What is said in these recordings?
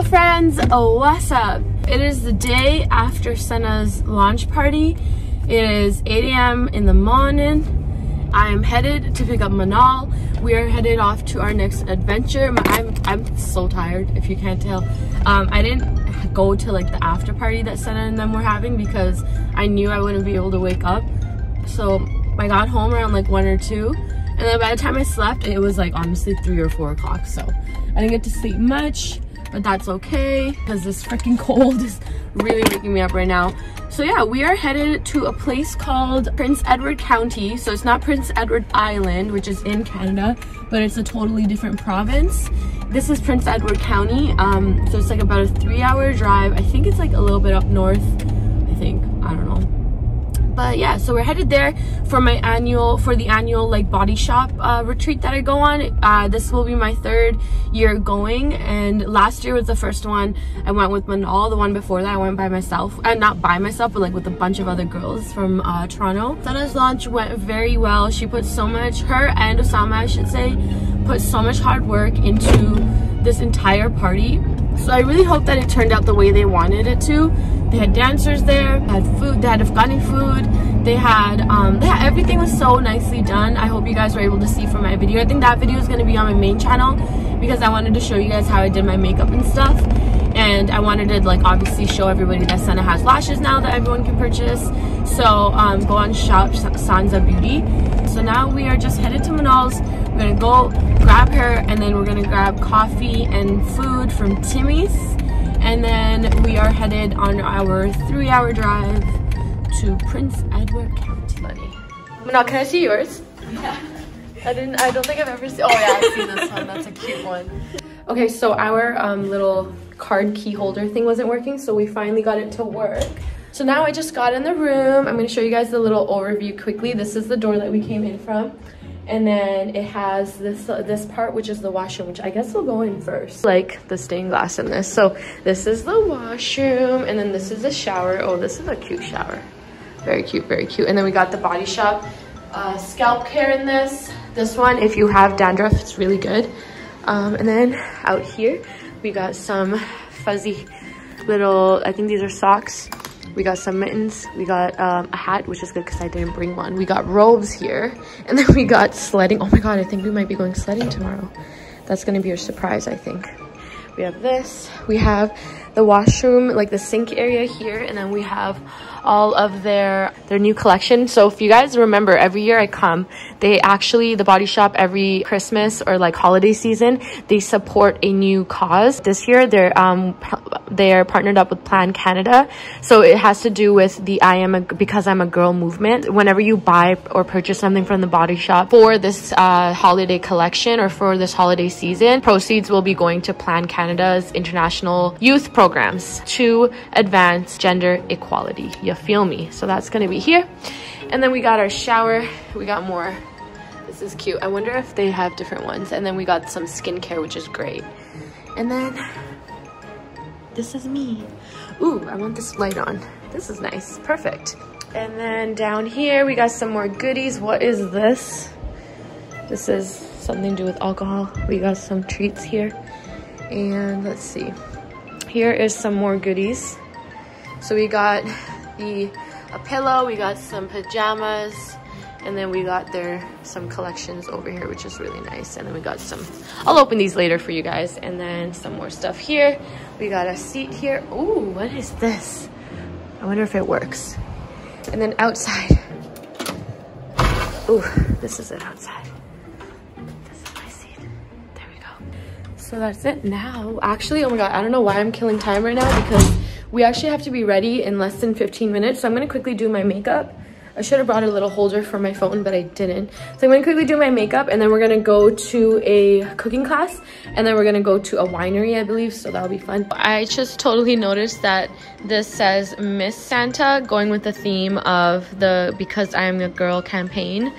Hello friends, what's up? It is the day after Senna's launch party. It is 8 a.m. in the morning. I am headed to pick up Manal. We are headed off to our next adventure. I'm so tired, if you can't tell. I didn't go to like the after party that Senna and them were having because I knew I wouldn't be able to wake up. So I got home around like 1 or 2. And then by the time I slept, it was like honestly 3 or 4 o'clock. So I didn't get to sleep much. But that's okay, because this freaking cold is really waking me up right now. So yeah, we are headed to a place called Prince Edward County. So it's not Prince Edward Island, which is in Canada, but it's a totally different province. This is Prince Edward County, so it's like about a 3-hour drive. I think it's like a little bit up north, I think, I don't know. But yeah, so we're headed there for my annual like body shop retreat that I go on. This will be my 3rd year going, and last year was the first one I went with Manal. The one before that I went by myself, and not by myself, but like with a bunch of other girls from Toronto. Senna's launch went very well. She put so much, her and Osama I should say, put so much hard work into this entire party. So I really hope that it turned out the way they wanted it to. They had dancers there, they had food, they had Afghani food, they had everything was so nicely done. I hope you guys were able to see from my video. I think that video is going to be on my main channel because I wanted to show you guys how I did my makeup and stuff. And I wanted to like obviously show everybody that Senna has lashes now that everyone can purchase. So go on shop Sansa Beauty. So now we are just headed to Manal's. We're gonna go grab her, and then we're gonna grab coffee and food from Timmy's, and then we are headed on our 3-hour drive to Prince Edward County. Buddy, Manal, can I see yours? Yeah. I don't think I've ever seen. Oh yeah, I've seen this one. That's a cute one. Okay, so our little card key holder thing wasn't working, so we finally got it to work. So now I just got in the room. I'm gonna show you guys the little overview quickly. This is the door that we came in from. And then it has this part, which is the washroom, which I guess we'll go in first. Like the stained glass in this. So this is the washroom, and then this is the shower. Oh, this is a cute shower. Very cute, very cute. And then we got the Body Shop scalp care in this. This one, if you have dandruff, it's really good. And then out here, we got some fuzzy little, I think these are socks. We got some mittens, we got a hat, which is good because I didn't bring one. We got robes here, and then we got sledding. Oh my god, I think we might be going sledding tomorrow. That's gonna be a surprise, I think. We have this, we have the washroom, like the sink area here, and then we have all of their new collection. So if you guys remember, every year I come, they actually, the Body Shop, every Christmas or like holiday season, they support a new cause. This year they're partnered up with Plan Canada, so it has to do with the because I'm a girl movement. Whenever you buy or purchase something from the Body Shop for this holiday collection or for this holiday season, proceeds will be going to Plan Canada's international youth program to advance gender equality. You feel me? So that's gonna be here. And then we got our shower. We got more. This is cute. I wonder if they have different ones. And then we got some skincare, which is great. And then this is me. Ooh, I want this light on. This is nice. Perfect. And then down here we got some more goodies. What is this? This is something to do with alcohol. We got some treats here. And let's see. Here is some more goodies. So we got a pillow, we got some pajamas, and then we got some collections over here, which is really nice. And then we got some, I'll open these later for you guys. And then some more stuff here. We got a seat here. Ooh, what is this? I wonder if it works. And then outside. Ooh, this is it outside. So that's it now. Actually, oh my god, I don't know why I'm killing time right now because we actually have to be ready in less than 15 minutes. So I'm gonna quickly do my makeup. I should have brought a little holder for my phone, but I didn't. So I'm gonna quickly do my makeup, and then we're gonna go to a cooking class, and then we're gonna go to a winery, I believe, so that'll be fun. I just totally noticed that this says Miss Santa, going with the theme of the Because I'm a Girl campaign.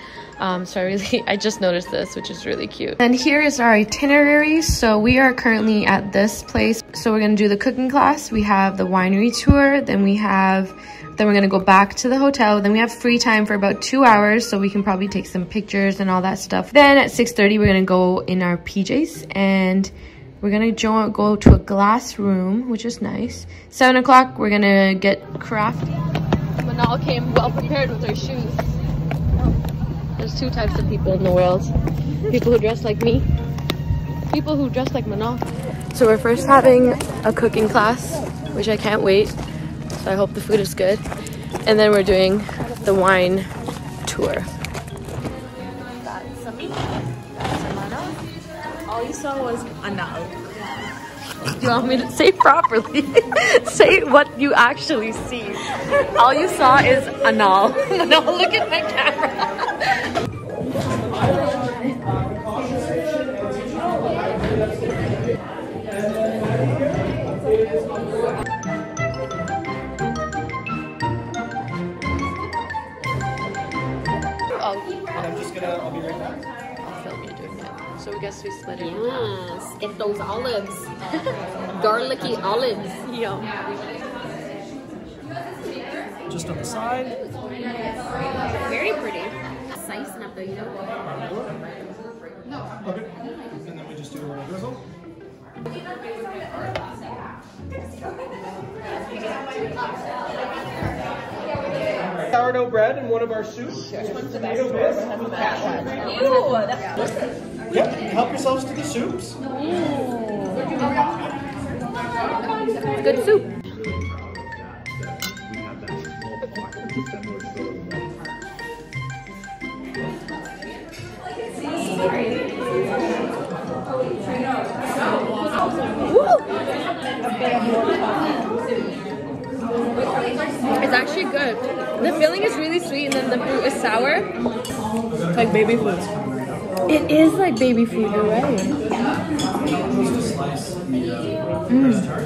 So I just noticed this, which is really cute. And here is our itinerary. So we are currently at this place. So we're gonna do the cooking class. We have the winery tour. Then we're gonna go back to the hotel. Then we have free time for about 2 hours, so we can probably take some pictures and all that stuff. Then at 6:30, we're gonna go in our PJs and We're gonna go to a glass room, which is nice. 7 o'clock, we're gonna get crafty. Manal came well prepared with her shoes. There's two types of people in the world. People who dress like me. People who dress like Manal. So we're first having a cooking class, which I can't wait. So I hope the food is good. And then we're doing the wine tour. That's Sami. That's Manal. All you saw was Anal. You want me to say properly? Say what you actually see. All you saw is Anal. No, look at my camera. I'm just gonna, I'll be right back. So we guess we split it. Yes, get those olives. Garlicky olives. Yum. Just on the side. Very pretty. Slicing up though, you don't want. No. Okay. And then we just do a little drizzle. Sourdough bread and one of our soups. Sure. Which one's the best? Ew, that's yep, help yourselves to the soups. Mm. Good soup. It's actually good. The filling is really sweet and then the fruit is sour. It's like baby food. It is like baby food, you're right. Mm.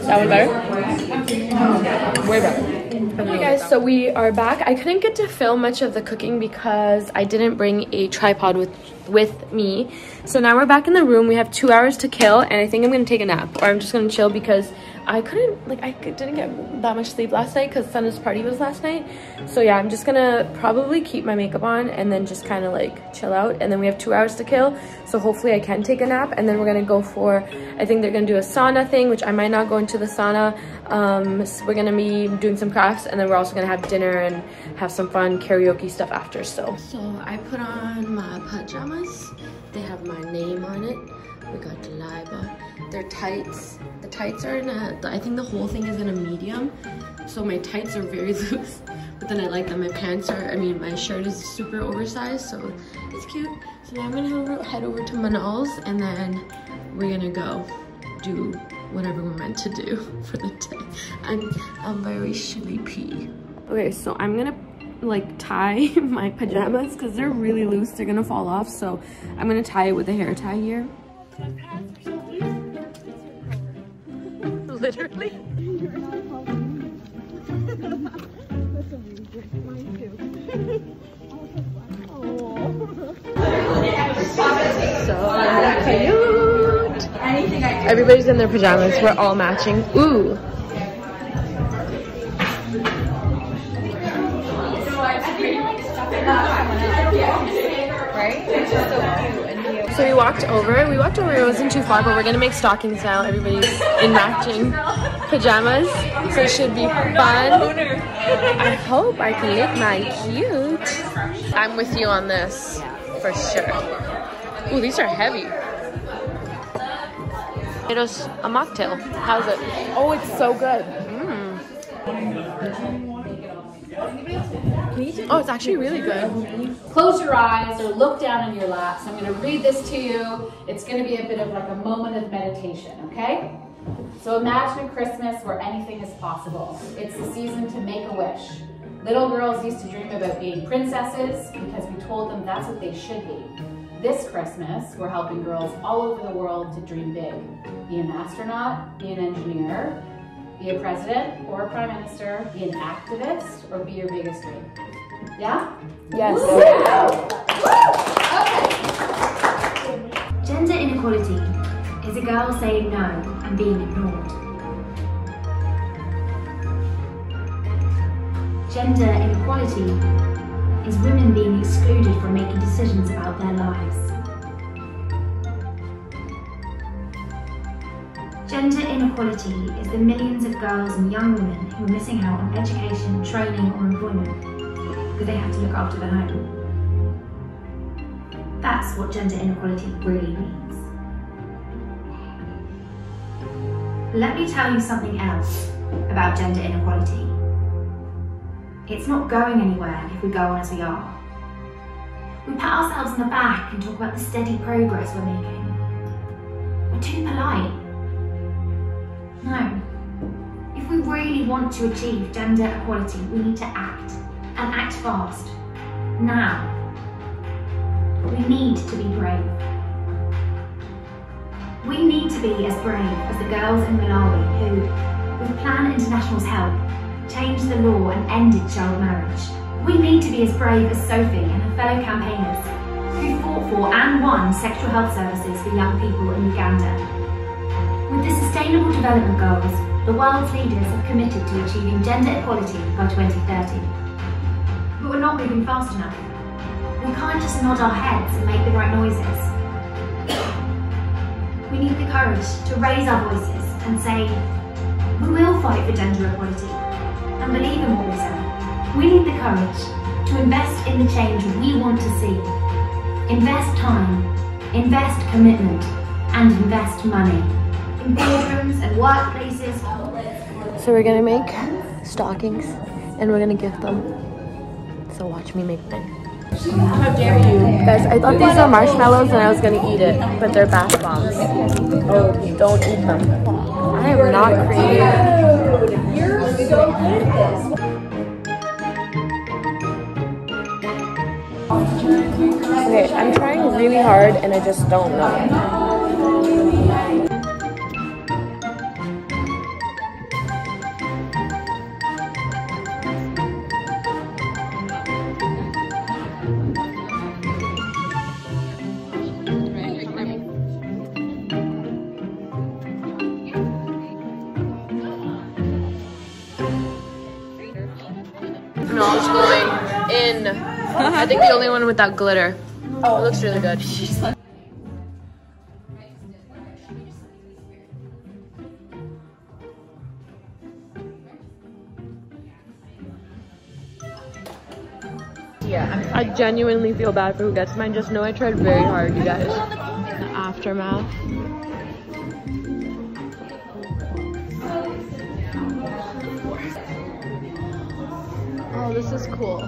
That one better? Mm. Way better. Okay guys, so we are back. I couldn't get to film much of the cooking because I didn't bring a tripod with me. So now we're back in the room. We have 2 hours to kill and I think I'm gonna take a nap or I'm just gonna chill because I didn't get that much sleep last night because Senna's party was last night. So yeah, I'm just gonna probably keep my makeup on and then just kind of like chill out. And then we have 2 hours to kill. So hopefully I can take a nap and then we're gonna go for, I think they're gonna do a sauna thing, which I might not go into the sauna. So we're gonna be doing some crafts and then we're also gonna have dinner and have some fun karaoke stuff after, so. So I put on my pajamas. They have my name on it. We got the Laiba. They're tights. The tights are in a, I think the whole thing is in a medium. So my tights are very loose, but then I like that my pants are, I mean, my shirt is super oversized, so it's cute. So now I'm gonna head over to Manal's and then we're gonna go do whatever we're meant to do for the day. I'm very sleepy. Okay, so I'm gonna like tie my pajamas because they're really loose. They're gonna fall off. So I'm gonna tie it with a hair tie here. Literally. So cute. Everybody's in their pajamas. We're all matching. Ooh. So we walked over, it wasn't too far, but we're gonna make stockings now. Everybody's in matching pajamas, so it should be fun. I hope I can make mine cute. I'm with you on this, for sure. Ooh, these are heavy. It was a mocktail. How's it? Oh, it's so good. Mm. Oh, it's actually really good. Close your eyes or look down in your lap. So I'm going to read this to you. It's going to be a bit of like a moment of meditation, okay? So imagine Christmas where anything is possible. It's the season to make a wish. Little girls used to dream about being princesses because we told them that's what they should be. This Christmas, we're helping girls all over the world to dream big. Be an astronaut, be an engineer, be a president or a prime minister, be an activist, or be your biggest dream. Yeah? Yes. Woo! Woo! Okay. Gender inequality is a girl saying no and being ignored. Gender inequality is women being excluded from making decisions about their lives. Gender inequality is the millions of girls and young women who are missing out on education, training or employment because they have to look after their home. That's what gender inequality really means. Let me tell you something else about gender inequality. It's not going anywhere if we go on as we are. We pat ourselves on the back and talk about the steady progress we're making. We're too polite. No. If we really want to achieve gender equality, we need to act, and act fast. Now. We need to be brave. We need to be as brave as the girls in Malawi who, with Plan International's help, changed the law and ended child marriage. We need to be as brave as Sophie and her fellow campaigners who fought for and won sexual health services for young people in Uganda. With the Sustainable Development Goals, the world's leaders have committed to achieving gender equality by 2030. But we're not moving fast enough. We can't just nod our heads and make the right noises. We need the courage to raise our voices and say, we will fight for gender equality and believe in what we say. We need the courage to invest in the change we want to see. Invest time, invest commitment, and invest money in bedrooms and workplaces. So we're gonna make stockings and we're gonna gift them. So watch me make them. How dare you? Guys, I thought these were marshmallows and I was gonna eat it, but they're bath bombs. Oh, don't eat them. I am not creative. You're so good at this. Okay, I'm trying really hard and I just don't know. Manal's going in. I think the only one with that glitter. Oh, it looks really good. Yeah, I genuinely feel bad for who gets mine. Just know I tried very hard, you guys. The aftermath. Oh, this is cool.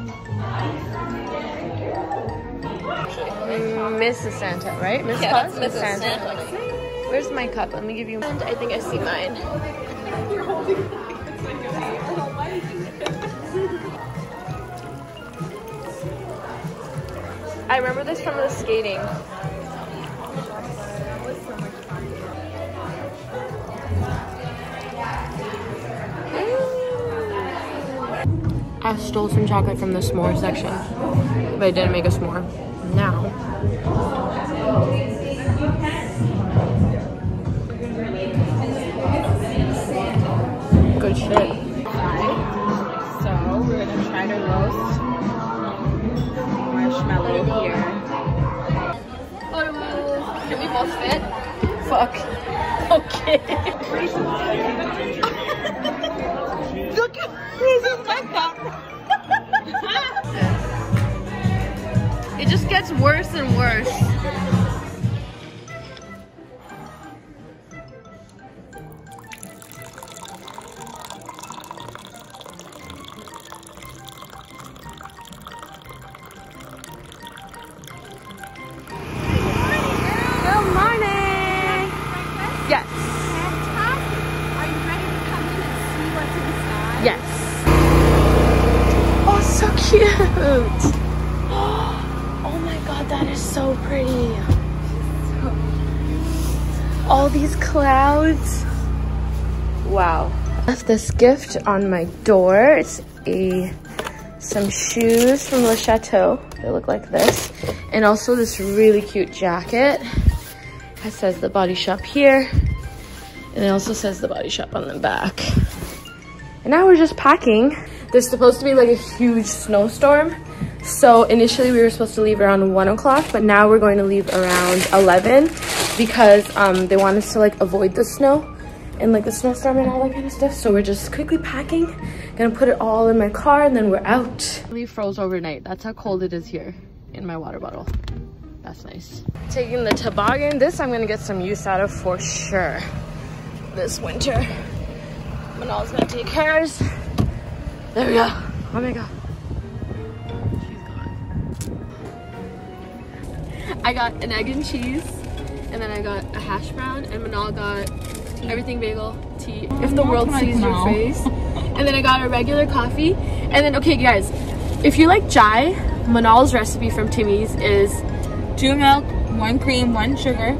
Mrs. Santa, right? Mrs. Yeah, Mrs. Santa. Where's my cup? Let me give you mine. I think I see mine. You're holding it. It's like you're saying, oh, why did you do this? I remember this from the skating. I stole some chocolate from the s'more section, but I didn't make a s'more. Now, good shit. Right, so we're gonna try to roast marshmallow here. Can we both fit? Fuck. Okay. Look at this. It just gets worse and worse. Good morning! Yes. Are you ready to come in and see what's inside? Yes. Oh, so cute! That is so pretty. All these clouds. Wow. Left this gift on my door. It's some shoes from Le Chateau. They look like this. And also this really cute jacket. It says the Body Shop here. And it also says the Body Shop on the back. And now we're just packing. There's supposed to be like a huge snowstorm. So initially we were supposed to leave around 1 o'clock, but now we're going to leave around 11 because they want us to like avoid the snow and like the snowstorm and all that kind of stuff. So we're just quickly packing, gonna put it all in my car, and then we're out. We froze overnight. That's how cold it is here in my water bottle. That's nice. Taking the toboggan. This I'm gonna get some use out of for sure this winter. Manal's gonna take hers. There we go. Oh my god. She's gone. I got an egg and cheese, and then I got a hash brown, and Manal got everything bagel, tea, if the world sees your face. And then I got a regular coffee. And then, okay guys, if you like chai, Manal's recipe from Timmy's is 2 milk, 1 cream, 1 sugar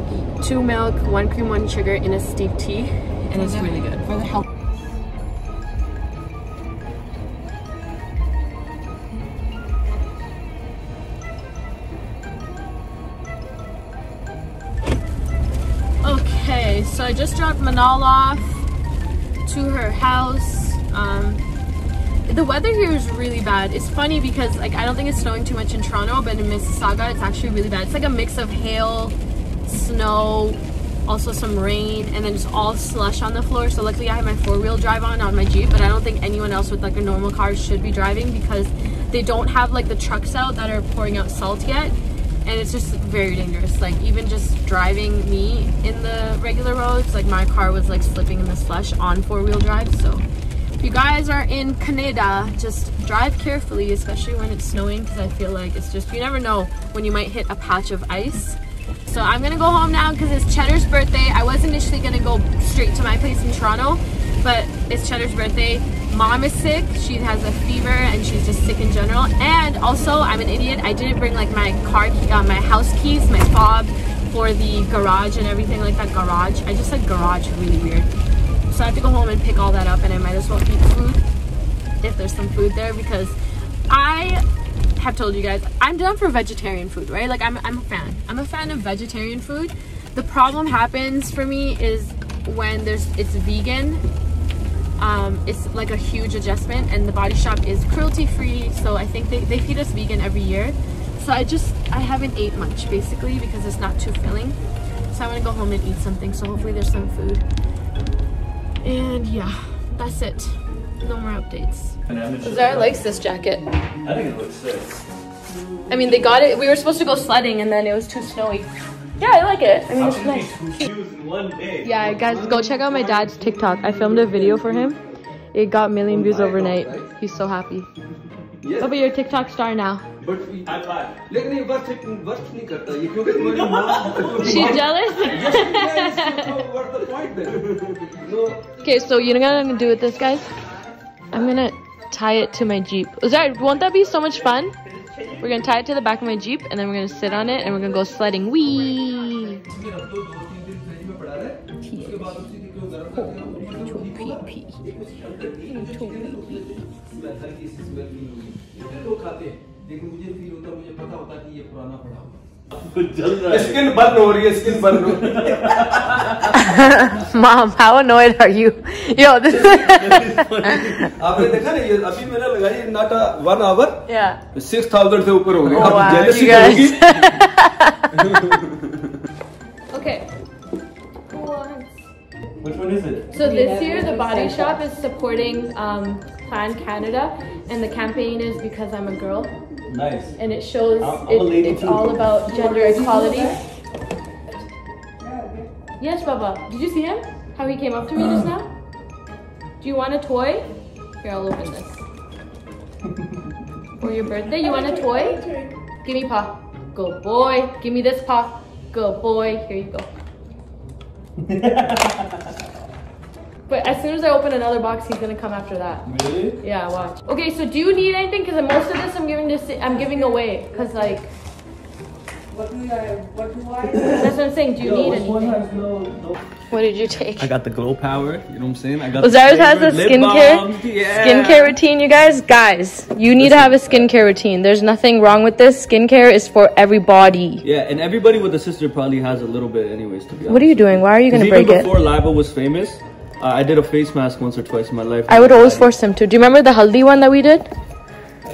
in a steep tea, and it's really good. For the health. Okay, so I just dropped Manal off to her house. The weather here is really bad. It's funny because like I don't think it's snowing too much in Toronto, but in Mississauga it's actually really bad. It's like a mix of hail, snow, also some rain, and then just all slush on the floor. So luckily I have my four-wheel drive on my Jeep, but I don't think anyone else with like a normal car should be driving because they don't have like the trucks out that are pouring out salt yet. And it's just very dangerous. Like even just driving me in the regular roads, like my car was like slipping in the slush on four-wheel drive. So if you guys are in Canada, just drive carefully, especially when it's snowing, because I feel like it's just, you never know when you might hit a patch of ice. So I'm gonna go home now because it's Cheddar's birthday. I was initially gonna go straight to my place in Toronto, but it's Cheddar's birthday. Mom is sick, she has a fever, and she's just sick in general. And also, I'm an idiot, I didn't bring like my car, my house keys, my fob for the garage and everything like that. Garage, I just said garage, really weird. So I have to go home and pick all that up, and I might as well eat food, if there's some food there, because I have told you guys, I'm down for vegetarian food, right? Like I'm a fan. I'm a fan of vegetarian food. The problem happens for me is when it's vegan. It's like a huge adjustment, and the Body Shop is cruelty free, so I think they feed us vegan every year. So I haven't ate much basically because it's not too filling. So I want to go home and eat something, so hopefully there's some food. And yeah, that's it. No more updates. Uzair likes this jacket. I think it looks sick. I mean, they got it, we were supposed to go sledding and then it was too snowy. Yeah, I like it. I mean, it's nice. Yeah, guys, go check out my dad's TikTok. I filmed a video for him. It got a million views overnight. He's so happy. Oh, but you're a TikTok star now. She's jealous? Okay, so you know what I'm gonna do with this, guys? I'm gonna tie it to my Jeep. Uzair, won't that be so much fun? We're gonna tie it to the back of my Jeep, and then we're gonna sit on it, and we're gonna go sledding. Wee! Mom, how annoyed are you? Yo, this is funny. Not a 1 hour. Yeah. 6,000 से ऊपर हो गए. Oh, wow, jealousy होगी. Okay. Which one is it? So this year the Body Shop is supporting Plan Canada, and the campaign is Because I'm a Girl. Nice. And it shows it's all about gender equality. Yes, Baba. Did you see him? How he came up to me just now? Do you want a toy? Here, I'll open this. For your birthday, you want a toy? Give me paw. Good boy. Give me this paw. Good boy. Here you go. But as soon as I open another box, he's gonna come after that. Really? Yeah, watch. Okay, so do you need anything? Because most of this I'm giving away. Cause like, what do I? That's what I'm saying. Do you need anything? No. What did you take? I got the glow power. You know what I'm saying? I got. Uzair's has a skincare skincare routine. You guys, you need to have a skincare routine. There's nothing wrong with this. Skincare is for everybody. Yeah, and everybody with a sister probably has a little bit, anyways. To be honest. What are you doing? Why are you gonna break it? Even before Laiba was famous. I did a face mask once or twice in my life. I would always force him to. Do you remember the haldi one that we did?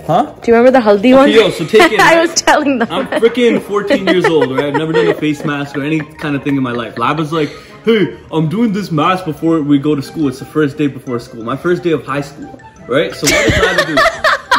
Huh? Do you remember the haldi one? Yo, so take it. I was telling them. I'm freaking 14 years old, right? I've never done a face mask or any kind of thing in my life. Laiba's like, hey, I'm doing this math before we go to school. It's the first day before school. My first day of high school, right? So what does Laiba do?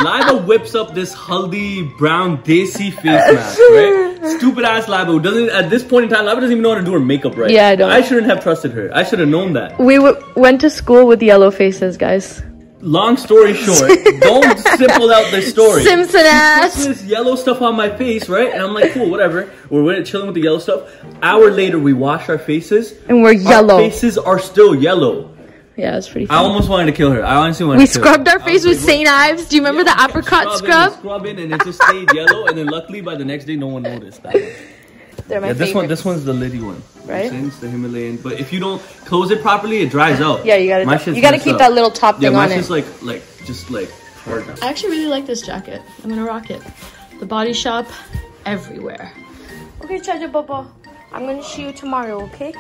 Laiba whips up this haldi brown desi face mask, right? Stupid ass Laiba who doesn't, at this point in time, Laiba doesn't even know how to do her makeup right. Yeah, I don't. I shouldn't have trusted her. I should have known that. We went to school with yellow faces, guys. Long story short, don't simple out the story. Simpson ass. She puts this yellow stuff on my face, right? And I'm like, cool, whatever. We're chilling with the yellow stuff. Hour later, we wash our faces. And we're yellow. Our faces are still yellow. Yeah, it's pretty funny. I almost wanted to kill her. I honestly wanted to kill her. We scrubbed our face with St. Ives. Do you remember the apricot scrub? Scrubbing, and it just stayed yellow. And then luckily, by the next day, no one noticed that. They're my favorites. This one's the litty one. Right? It's the Himalayan. But if you don't close it properly, it dries out. Yeah, you gotta keep that little top thing on it. Yeah, mine's just like hard. I actually really like this jacket. I'm gonna rock it. The Body Shop everywhere. Okay, Chaja Baba. I'm gonna see you tomorrow, okay?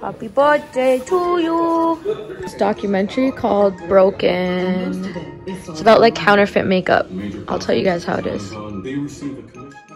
Happy birthday to you. This documentary called Broken. It's about like counterfeit makeup. I'll tell you guys how it is.